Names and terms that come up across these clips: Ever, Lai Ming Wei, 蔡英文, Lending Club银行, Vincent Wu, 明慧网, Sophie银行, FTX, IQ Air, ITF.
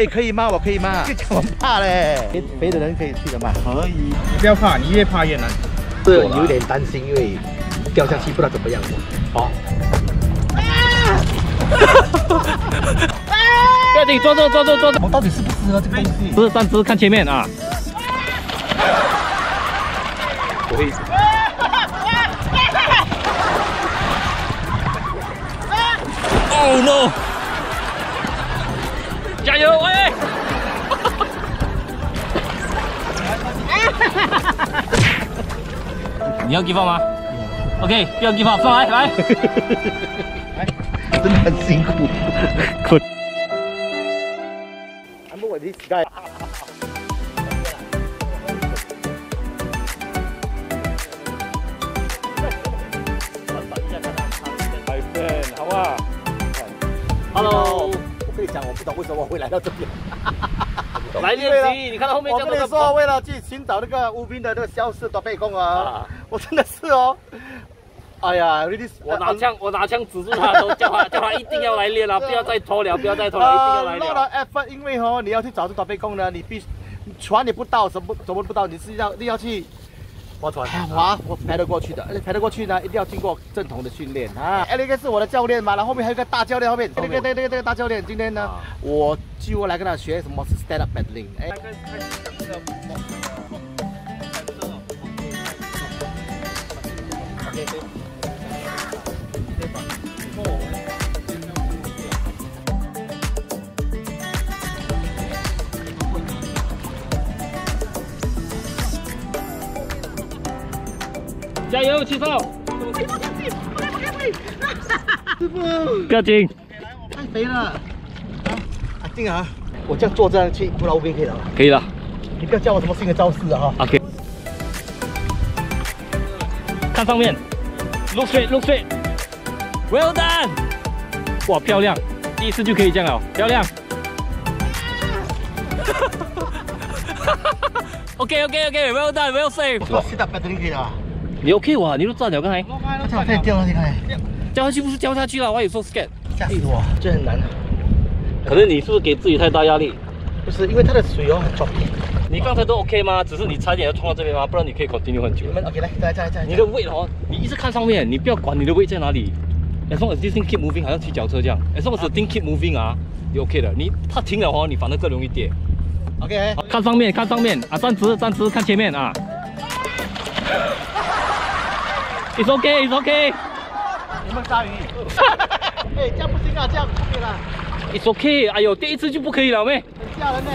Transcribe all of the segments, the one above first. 哎，可以吗？我可以吗？我怕嘞，肥的人可以去的嘛？可以，不要怕，你越怕越难。对，有点担心，因为掉下去不知道怎么样。好。不要紧，抓住，抓住，抓住！我到底适不适合这个东西？不是，但只是看前面啊。我会。Oh no！ 加油！哎！你要 give up 吗 ？OK， 不要 give up， 上来来。真的很辛苦。滚！还不我的膝盖。My friend， 好啊。Hello。 跟你讲，我不懂为什么我会来到这边。来练习，你看到后面这样。我跟你说，为了去寻找那个乌兵的那个消失的背控啊，我真的是哦，哎呀，我拿枪指住他，都叫他一定要来练啊，不要再拖了，不要再拖了，一定要来练。落了 effort， 因为哦，你要去找这个背控呢，你必须船也不到，什么不到，你是要去划船，我排得过去的，而且排得过去呢，一定要经过正统的训练啊。哎，那个是我的教练嘛，然后后面还有一个大教练，后面那个大教练，今天呢，我就来跟他学什么是 stand up paddling。哎，加油，七号！师傅，不要紧，太肥了。阿静啊，我这样坐这样去扑捞 可以了吧？可以了。你不要教我什么新的招式啊！哈。OK。看上面 ，look straight，look straight。Well done！ 哇，漂亮！第一次就可以这样了，漂亮。OK，OK，OK，Well done，Well safe。我现在不等你去了。 你 OK 哇？你都站了刚才，差点掉了，你看，掉下去不是掉下去了，我有时候 scared， 吓死我，这很难。可能你是不是给自己太大压力？不是，因为它的水哦很重。你刚才都 OK 吗？只是你差点要冲到这边吗？不然你可以 continue 很久。OK， 来，再。你的位哦，你一直看上面，你不要管你的位在哪里。As long as this thing keep moving， 好像骑脚车这样。As long as this thing keep moving 啊，你 OK 的。你它停了哦，你反而更容易跌。OK， 看上面，啊，站直，看前面啊。 It's okay, it's okay. 有没有鲨鱼？哎，这样不行啊，这样不行了。It's okay. 哎呦，第一次就不可以了妹。很吓人呢。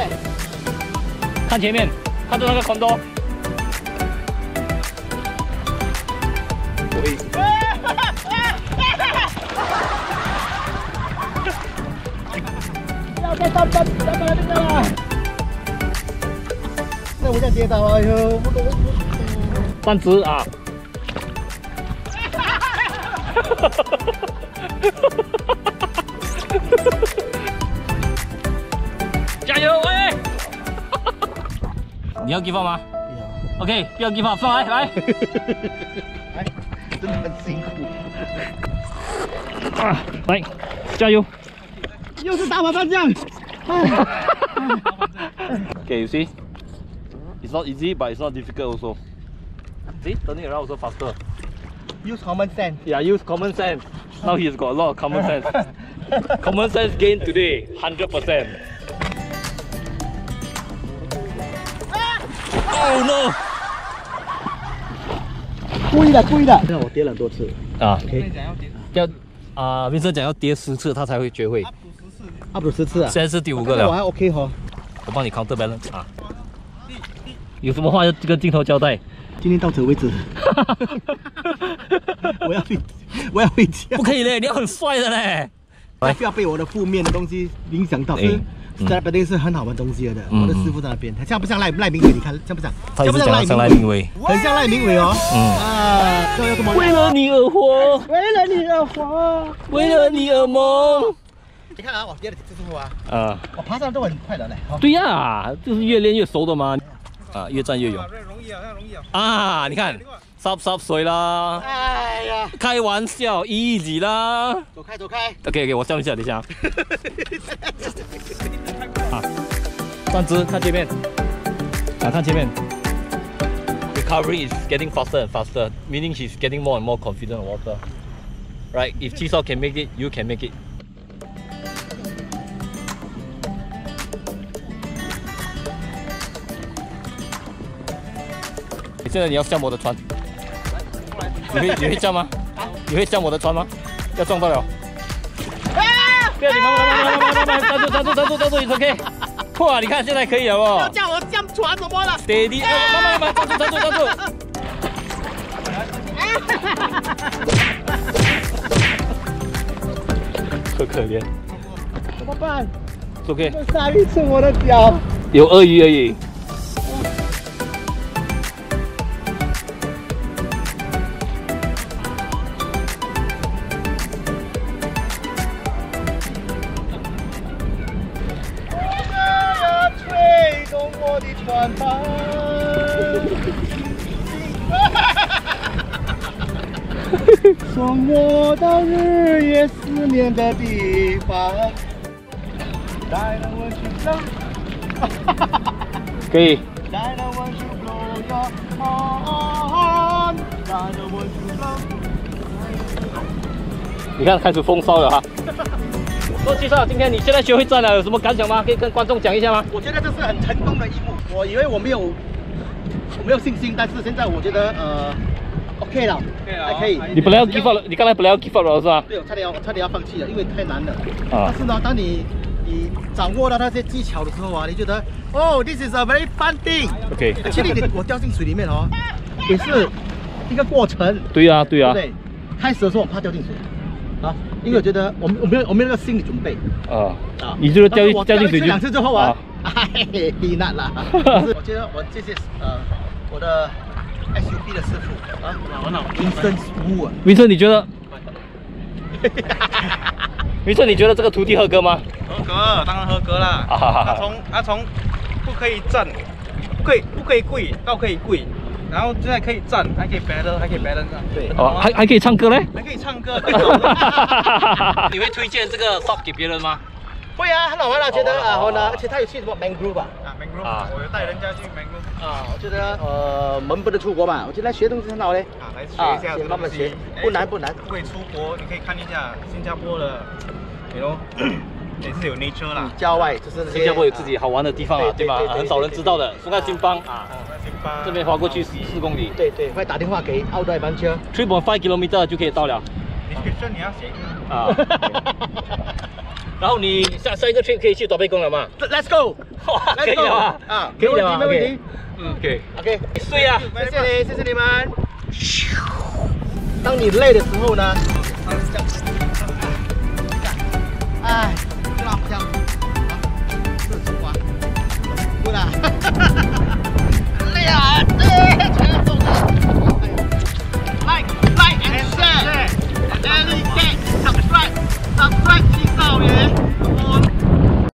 看前面，看到那个空多。可以。要那个了。那我想跌倒了，哎呦，不站直啊。 加油！哎，你要 give up 吗？不要。OK， 不要 give up， 上来来。来，真的很辛苦。啊，来，加油！又是大麻将。Okay, you see, it's not easy, but it's not difficult also. See, turning around also faster. Use common sense. Yeah, use common sense. Now he's got a lot of common sense. Common sense gain today, 100%. Oh no! 故意的。那我跌了很多次啊。OK。要啊，Vincent讲要跌10次他才会学会。up to 10次啊。现在是第5个了。我还 OK 哈。我帮你 counter balance 啊。有什么话要跟镜头交代？ 今天到此为止。我要回家。不可以嘞，你要很帅的嘞。不要被我的负面的东西影响到。在那边是很好玩的东西的。我的师傅在那边，他像不像赖明伟？你看像不像？他一直讲像赖明伟，很像赖明伟哦。啊，为了你而活，为了你而梦。你看啊，我跌了几次步啊。啊。我爬上都很快的嘞。对呀，就是越练越熟的嘛。 啊，越战越勇。啊，你看，烧水啦。哎呀，开玩笑 ，easy 啦。走开。OK， 我笑一下，等一下。啊。站直，看前面，啊，看前面。Recovery is getting faster and faster, meaning she's getting more and more confident on water. Right? If Jisoo can make it, you can make it. Now you have to jump on my boat. 你会降吗？你会降我的船吗？要撞到了！不要紧，慢慢，站住，你 OK。哇，你看现在可以了不？要降我降船什么了 ？Steady， 慢慢，站住。可怜，怎么办 ？OK。鲨鱼吃我的脚。有鳄鱼而已。 送我到日夜思念的地方，带了我去浪，可以。带了我去流浪，带了我去浪。你看，开始风骚了哈。说介绍，今天你现在学会站了，有什么感想吗？可以跟观众讲一下吗？我觉得这是很成功的一幕。我以为我没有信心，但是现在我觉得OK 了，还可以。你本来要 give up 了，你刚才本来要 give up 了是吧？对，我差点要放弃了，因为太难了。啊。但是呢，当你掌握到那些技巧的时候啊，你觉得哦 ，this is a very fun thing。OK。其实我掉进水里面哦，也是一个过程。对呀。对，开始的时候我怕掉进水。 啊，因为我觉得我没有那个心理准备啊，你就是掉进水2次之后啊，嘿，避难了。我觉得我这些我的 SUP 的师傅啊，Vincent Wu 啊，Vincent你觉得？Vincent你觉得这个徒弟合格吗？合格，当然合格啦。他从不可以站，不可以跪，到可以跪。 然后现在可以站，还可以 balance， 还可以 balance 对，哦，还可以唱歌嘞？还可以唱歌。你会推荐这个 shop 给别人吗？会啊，很好玩啊，觉得啊，好呢，而且他有去什么 mangrove 吧？啊 ，mangrove， 我有带人家去 mangrove。啊，我觉得门不能出国嘛，我觉得来学东西很好嘞。啊，来学一下，慢慢学，不难。不会出国，你可以看一下新加坡的，你喽。 也是有 nature 啦，郊外就是新加坡有自己好玩的地方啊，对吧？很少人知道的，松盖新邦啊，这边划过去14公里。对，快打电话给奥黛班车 3.5 km 就可以到了。description 你要写一个啊。然后你下一个 trip 可以去短背宫了吗 ？Let's go， 可以了吗？啊，可以了吗？没问题，嗯，可以 ，OK， 睡啊，谢谢你们。当你累的时候呢，